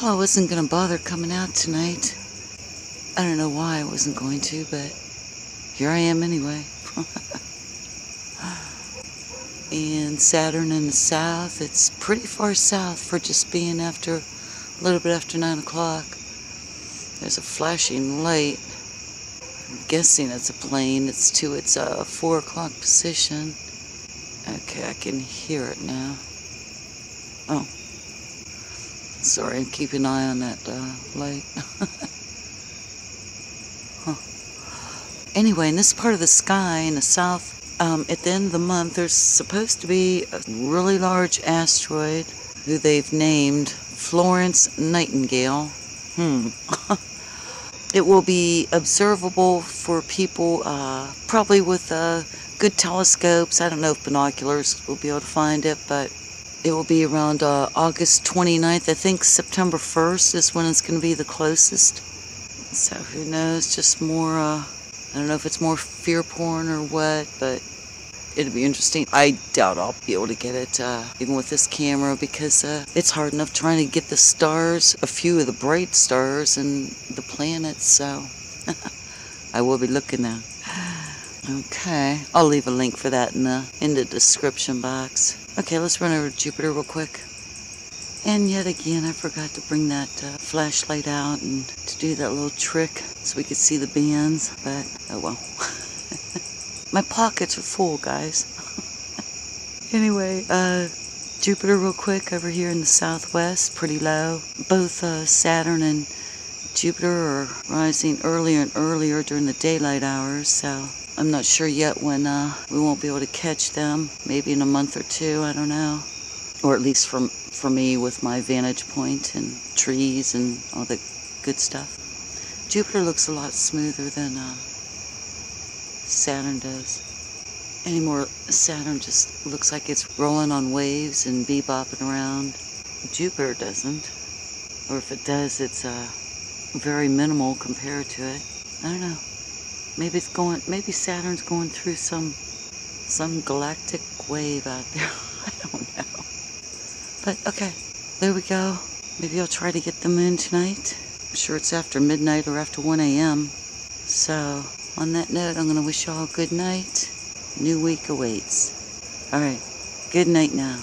Well, I wasn't going to bother coming out tonight. I don't know why I wasn't going to, but here I am anyway. And Saturn in the south, it's pretty far south for just being after a little bit after 9 o'clock. There's a flashing light. I'm guessing it's a plane. It's to its 4 o'clock position. Okay, I can hear it now. Oh, sorry, keep an eye on that light. Huh. Anyway, in this part of the sky in the south, at the end of the month, there's supposed to be a really large asteroid who they've named Florence Nightingale. It will be observable for people probably with good telescopes. I don't know if binoculars will be able to find it, but it will be around August 29th. I think September 1st is when it's going to be the closest. So who knows, just more... I don't know if it's more fear porn or what, but it'll be interesting. I doubt I'll be able to get it, even with this camera, because it's hard enough trying to get the stars, a few of the bright stars and the planets, so I will be looking now. Okay, I'll leave a link for that in the description box. Okay, let's run over to Jupiter real quick. And yet again, I forgot to bring that flashlight out and to do that little trick so we could see the bands, but oh well. My pockets are full, guys. Anyway, Jupiter real quick over here in the southwest, pretty low. Both Saturn and Jupiter are rising earlier and earlier during the daylight hours, so I'm not sure yet when we won't be able to catch them. Maybe in a month or two, I don't know. Or at least for me with my vantage point and trees and all the good stuff. Jupiter looks a lot smoother than Saturn does. Anymore, Saturn just looks like it's rolling on waves and bebopping around. Jupiter doesn't. Or if it does, it's very minimal compared to it. I don't know. Maybe it's going. Maybe Saturn's going through some galactic wave out there. I don't know. But, okay, there we go. Maybe I'll try to get the moon tonight. I'm sure it's after midnight or after 1 a.m. So, on that note, I'm going to wish you all a good night. New week awaits. All right, good night now.